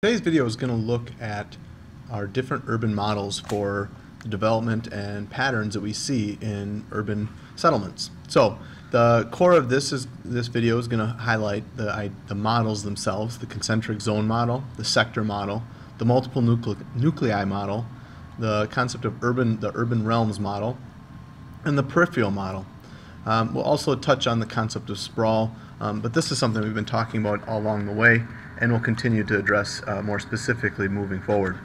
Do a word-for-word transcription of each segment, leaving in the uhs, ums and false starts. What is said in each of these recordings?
Today's video is going to look at our different urban models for the development and patterns that we see in urban settlements. So the core of this is this video is going to highlight the, I, the models themselves, the concentric zone model, the sector model, the multiple nucle, nuclei model, the concept of urban, the urban realms model, and the peripheral model. Um, we'll also touch on the concept of sprawl, um, but this is something we've been talking about all along the way, and we'll continue to address uh, more specifically moving forward.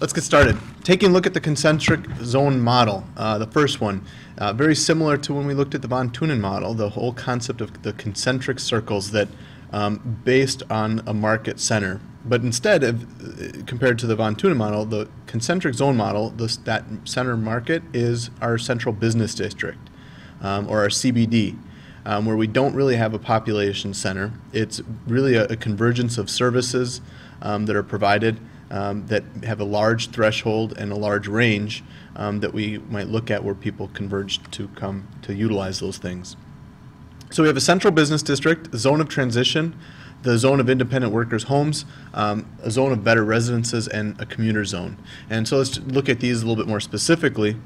Let's get started. Taking a look at the concentric zone model, uh, the first one, uh, very similar to when we looked at the Von Thunen model, the whole concept of the concentric circles that um, based on a market center. But instead of, uh, compared to the Von Thunen model, the concentric zone model, this, that center market is our central business district, um, or our C B D. Um, where we don't really have a population center. It's really a, a convergence of services um, that are provided um, that have a large threshold and a large range um, that we might look at where people converge to come to utilize those things. So we have a central business district, a zone of transition, the zone of independent workers' homes, um, a zone of better residences, and a commuter zone. And so let's look at these a little bit more specifically.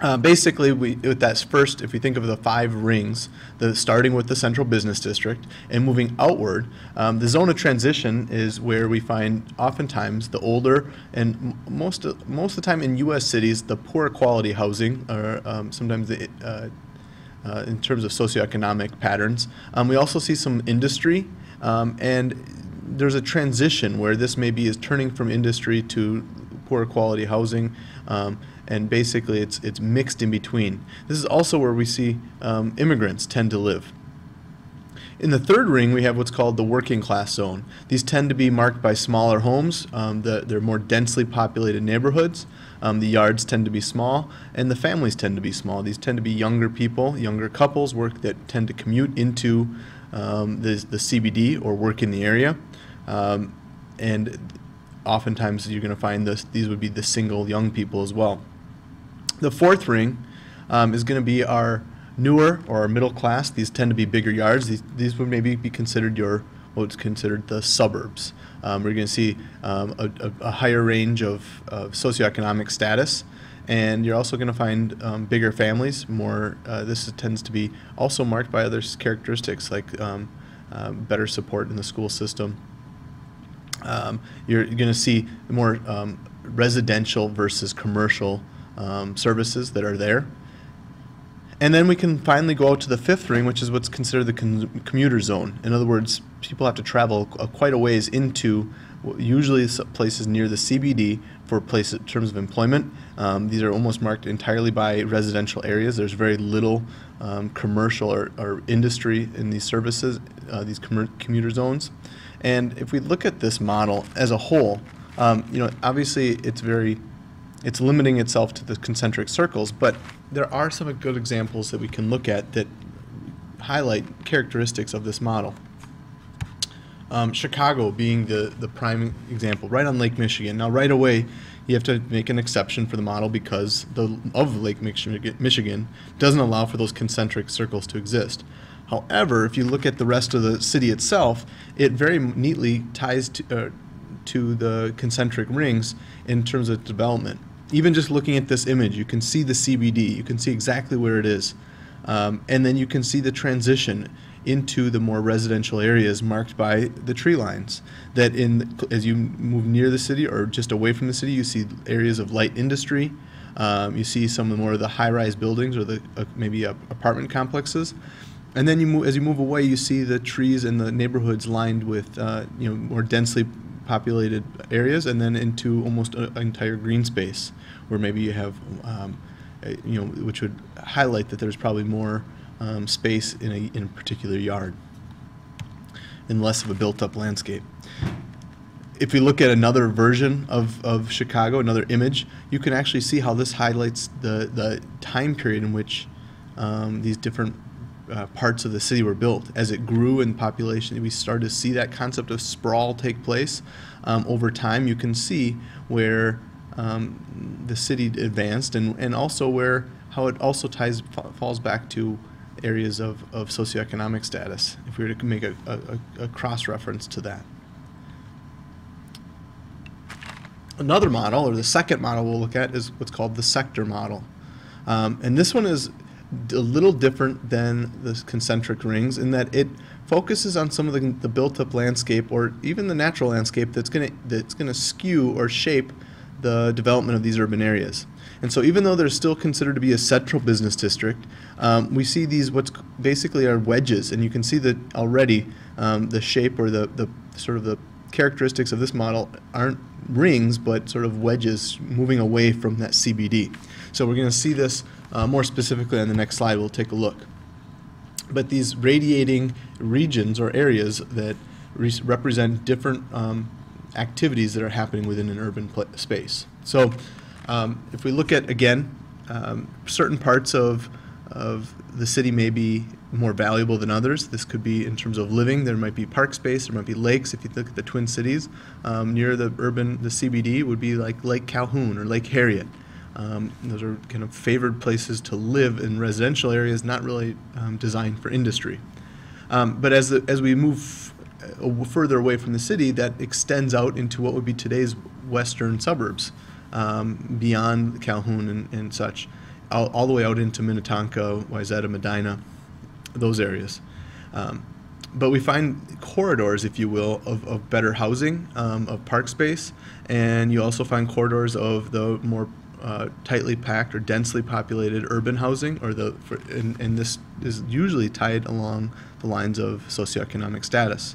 Uh, basically, we, with that first, if we think of the five rings, the, starting with the central business district and moving outward, um, the zone of transition is where we find oftentimes the older and most of, most of the time in U S cities, the poor quality housing, or um, sometimes the, uh, uh, in terms of socioeconomic patterns. Um, we also see some industry, um, and there's a transition where this maybe is turning from industry to poor quality housing, um, and basically it's it's mixed in between. This is also where we see um, immigrants tend to live. In the third ring, we have what's called the working class zone. These tend to be marked by smaller homes. Um, the, they're more densely populated neighborhoods. Um, the yards tend to be small, and the families tend to be small. These tend to be younger people, younger couples, work that tend to commute into um, the, the C B D or work in the area, um, and oftentimes you're going to find this, these would be the single young people as well. The fourth ring um, is going to be our newer or our middle class. These tend to be bigger yards. These, these would maybe be considered your, what's considered the suburbs. Um, we're going to see um, a, a, a higher range of, of socioeconomic status, and you're also going to find um, bigger families. More, uh, this tends to be also marked by other characteristics like um, uh, better support in the school system. Um, you're going to see more um, residential versus commercial um, services that are there. And then we can finally go out to the fifth ring, which is what's considered the con commuter zone. In other words, people have to travel uh, quite a ways into usually places near the C B D for places in terms of employment. Um, these are almost marked entirely by residential areas. There's very little um, commercial or, or industry in these services, uh, these com commuter zones. And if we look at this model as a whole, um, you know, obviously it's very, it's limiting itself to the concentric circles, but there are some good examples that we can look at that highlight characteristics of this model. Um, Chicago being the, the prime example, right on Lake Michigan. Now right away, you have to make an exception for the model because the of Lake Michigan, Michigan doesn't allow for those concentric circles to exist. However, if you look at the rest of the city itself, it very neatly ties to, uh, to the concentric rings in terms of development. Even just looking at this image, you can see the C B D. You can see exactly where it is. Um, and then you can see the transition into the more residential areas marked by the tree lines. That in as you move near the city or just away from the city, you see areas of light industry. Um, you see some of the more of the high-rise buildings or the uh, maybe uh, apartment complexes. And then you move, as you move away, you see the trees and the neighborhoods lined with uh, you know, more densely populated areas, and then into almost an entire green space, where maybe you have, um, you know, which would highlight that there's probably more um, space in a, in a particular yard, and less of a built-up landscape. If we look at another version of, of Chicago, another image, you can actually see how this highlights the, the time period in which um, these different Uh, parts of the city were built. As it grew in population, we started to see that concept of sprawl take place. Um, over time, you can see where um, the city advanced, and, and also where how it also ties falls back to areas of, of socioeconomic status, if we were to make a, a, a cross-reference to that. another model, or the second model we'll look at, is what's called the sector model. Um, and this one is a little different than the concentric rings in that it focuses on some of the, the built-up landscape, or even the natural landscape, that's going to that's going to skew or shape the development of these urban areas. And so even though they're still considered to be a central business district, um, we see these what's basically are wedges, and you can see that already um, the shape or the, the sort of the characteristics of this model aren't rings, but sort of wedges moving away from that C B D. So we're going to see this uh, more specifically on the next slide. We'll take a look. But these radiating regions or areas that re represent different um, activities that are happening within an urban space. So um, if we look at, again, um, certain parts of, of the city may be more valuable than others. This could be in terms of living. There might be park space, there might be lakes. If you look at the Twin Cities, um, near the urban, the C B D would be like Lake Calhoun or Lake Harriet. Um, those are kind of favored places to live in residential areas, not really um, designed for industry. Um, but as, the, as we move further away from the city, that extends out into what would be today's western suburbs, um, beyond Calhoun and, and such, all, all the way out into Minnetonka, Wayzata, Medina, those areas. Um, but we find corridors, if you will, of, of better housing, um, of park space, and you also find corridors of the more Uh, tightly packed or densely populated urban housing, or the for, and, and this is usually tied along the lines of socioeconomic status.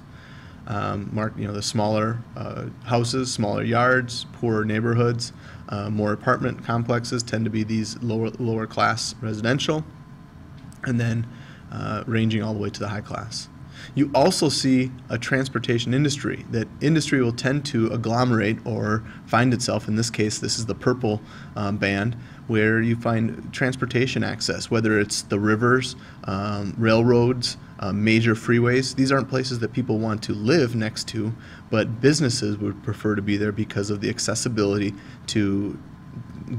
Um, mark, you know, the smaller uh, houses, smaller yards, poorer neighborhoods, uh, more apartment complexes tend to be these lower lower class residential, and then uh, ranging all the way to the high class. You also see a transportation industry, that industry will tend to agglomerate or find itself, in this case this is the purple um, band, where you find transportation access, whether it's the rivers, um, railroads, uh, major freeways. These aren't places that people want to live next to, but businesses would prefer to be there because of the accessibility to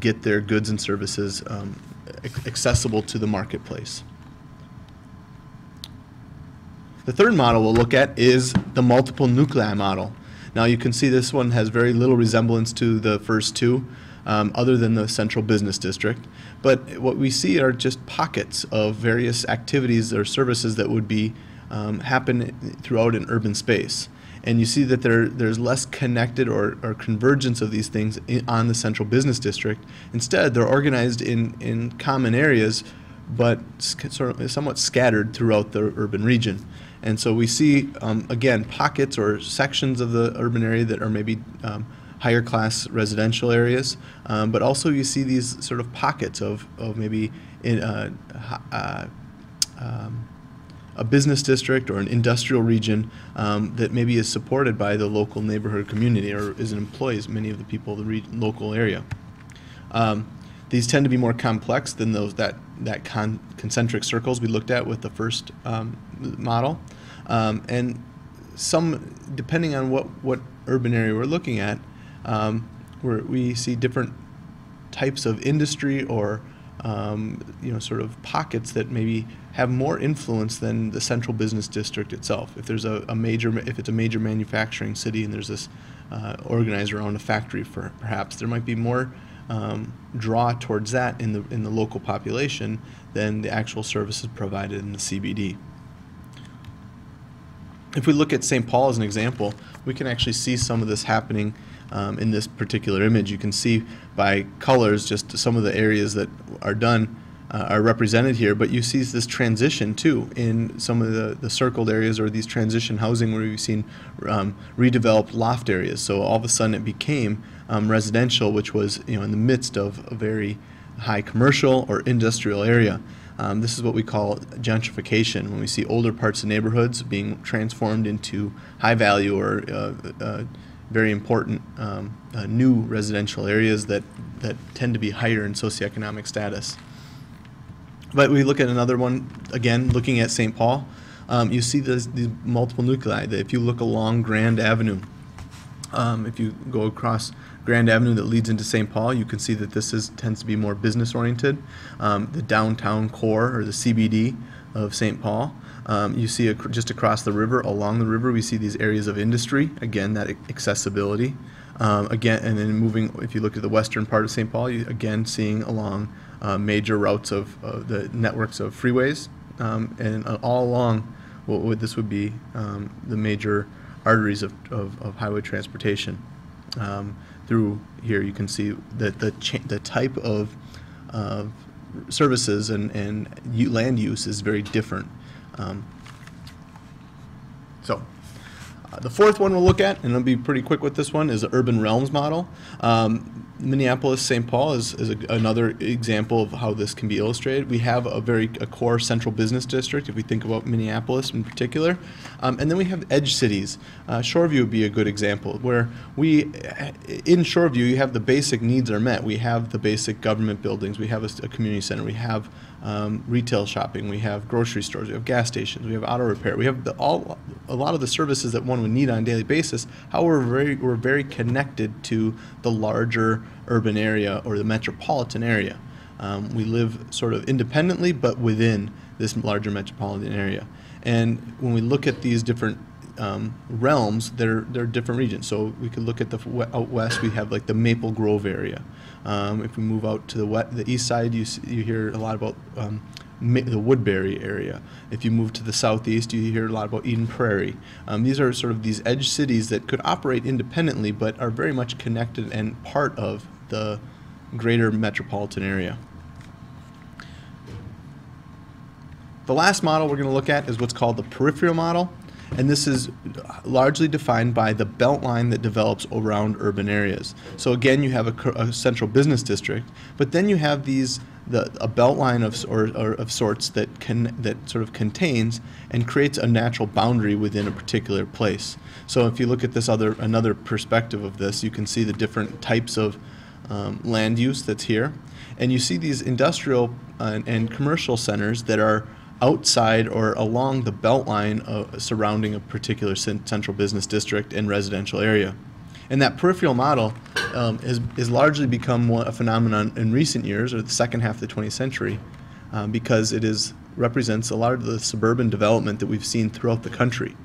get their goods and services um, accessible to the marketplace. The third model we'll look at is the multiple nuclei model. Now you can see this one has very little resemblance to the first two, um, other than the central business district. But what we see are just pockets of various activities or services that would be um, happen throughout an urban space. And you see that there, there's less connected or, or convergence of these things in, on the central business district. Instead, they're organized in, in common areas, but sort of somewhat scattered throughout the urban region. And so we see, um, again, pockets or sections of the urban area that are maybe um, higher class residential areas, um, but also you see these sort of pockets of, of maybe in a, uh, um, a business district or an industrial region um, that maybe is supported by the local neighborhood community or is employs many of the people of the re local area. Um, These tend to be more complex than those that, that con concentric circles we looked at with the first um, model. Um, and some, depending on what, what urban area we're looking at, um, where we see different types of industry or um, you know, sort of pockets that maybe have more influence than the central business district itself. If there's a, a major, if it's a major manufacturing city and there's this uh, organized around a factory, for perhaps there might be more Um, draw towards that in the in the local population than the actual services provided in the C B D. If we look at Saint Paul as an example, we can actually see some of this happening um, in this particular image. You can see by colors just some of the areas that are done uh, are represented here, but you see this transition too in some of the, the circled areas or these transition housing where we've seen um, redeveloped loft areas. So all of a sudden it became Um, residential, which was, you know, in the midst of a very high commercial or industrial area. Um, this is what we call gentrification, when we see older parts of neighborhoods being transformed into high value or uh, uh, very important um, uh, new residential areas that, that tend to be higher in socioeconomic status. But we look at another one, again, looking at Saint Paul, um, you see these multiple nuclei. That if you look along Grand Avenue, um, if you go across Grand Avenue that leads into Saint Paul, you can see that this is tends to be more business oriented. Um, the downtown core or the C B D of Saint Paul. Um, you see ac just across the river, along the river, we see these areas of industry. Again, that accessibility. Um, again, and then moving, if you look at the western part of Saint Paul, you again seeing along uh, major routes of uh, the networks of freeways, um, and uh, all along what would this would be um, the major arteries of, of, of highway transportation. Um, through here, you can see that the cha the type of uh, services and and land use is very different. Um, so. The fourth one we'll look at, and I'll be pretty quick with this one, is the urban realms model. Um, Minneapolis-Saint Paul is, is a, another example of how this can be illustrated. We have a very a core central business district, if we think about Minneapolis in particular. Um, and then we have edge cities. Uh, Shoreview would be a good example, where we, in Shoreview, you have the basic needs are met. We have the basic government buildings. We have a, a community center. We have um, retail shopping. We have grocery stores. We have gas stations. We have auto repair. We have the, all a lot of the services that one would need on a daily basis. However, we're very, we're very connected to the larger urban area or the metropolitan area. Um, we live sort of independently, but within this larger metropolitan area. And when we look at these different um, realms, they're, they're different regions. So we could look at the out west, we have like the Maple Grove area. Um, if we move out to the, west, the east side, you, see, you hear a lot about um, the Woodbury area. If you move to the southeast, you hear a lot about Eden Prairie. Um, these are sort of these edge cities that could operate independently but are very much connected and part of the greater metropolitan area. The last model we're going to look at is what's called the peripheral model, and this is largely defined by the belt line that develops around urban areas. So again, you have a, a central business district, but then you have these The, a belt line of, or, or of sorts that, can, that sort of contains and creates a natural boundary within a particular place. So if you look at this other another perspective of this, you can see the different types of um, land use that's here. And you see these industrial uh, and, and commercial centers that are outside or along the belt line of, surrounding a particular central business district and residential area. And that peripheral model um, has, has largely become a phenomenon in recent years, or the second half of the twentieth century, um, because it is, represents a lot of the suburban development that we've seen throughout the country.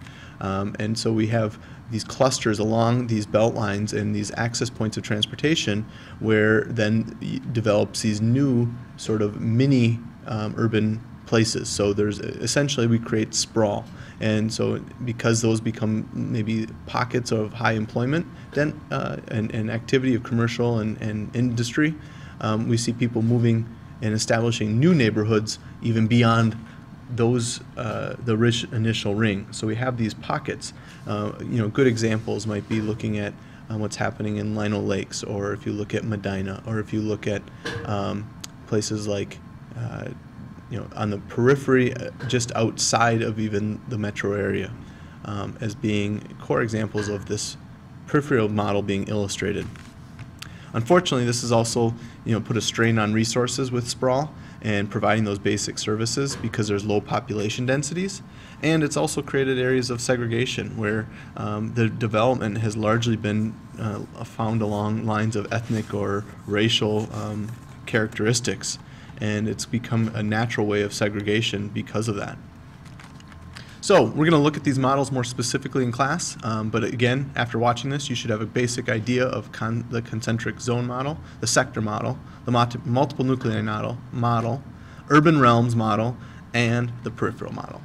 Um, and so we have these clusters along these belt lines and these access points of transportation, where then develops these new sort of mini um, urban places. So there's essentially we create sprawl, and so because those become maybe pockets of high employment, then uh, and, and activity of commercial and, and industry, um, we see people moving and establishing new neighborhoods even beyond those uh, the rich initial ring. So we have these pockets. Uh, you know, good examples might be looking at um, what's happening in Lino Lakes, or if you look at Medina, or if you look at um, places like. Uh, You know, on the periphery, uh, just outside of even the metro area, um, as being core examples of this peripheral model being illustrated. Unfortunately, this has also, you know, put a strain on resources with sprawl and providing those basic services, because there's low population densities, and it's also created areas of segregation where um, the development has largely been uh, found along lines of ethnic or racial um, characteristics. And it's become a natural way of segregation because of that. So we're going to look at these models more specifically in class, um, but again, after watching this, you should have a basic idea of con the concentric zone model, the sector model, the multiple nuclei model, model, urban realms model, and the peripheral model.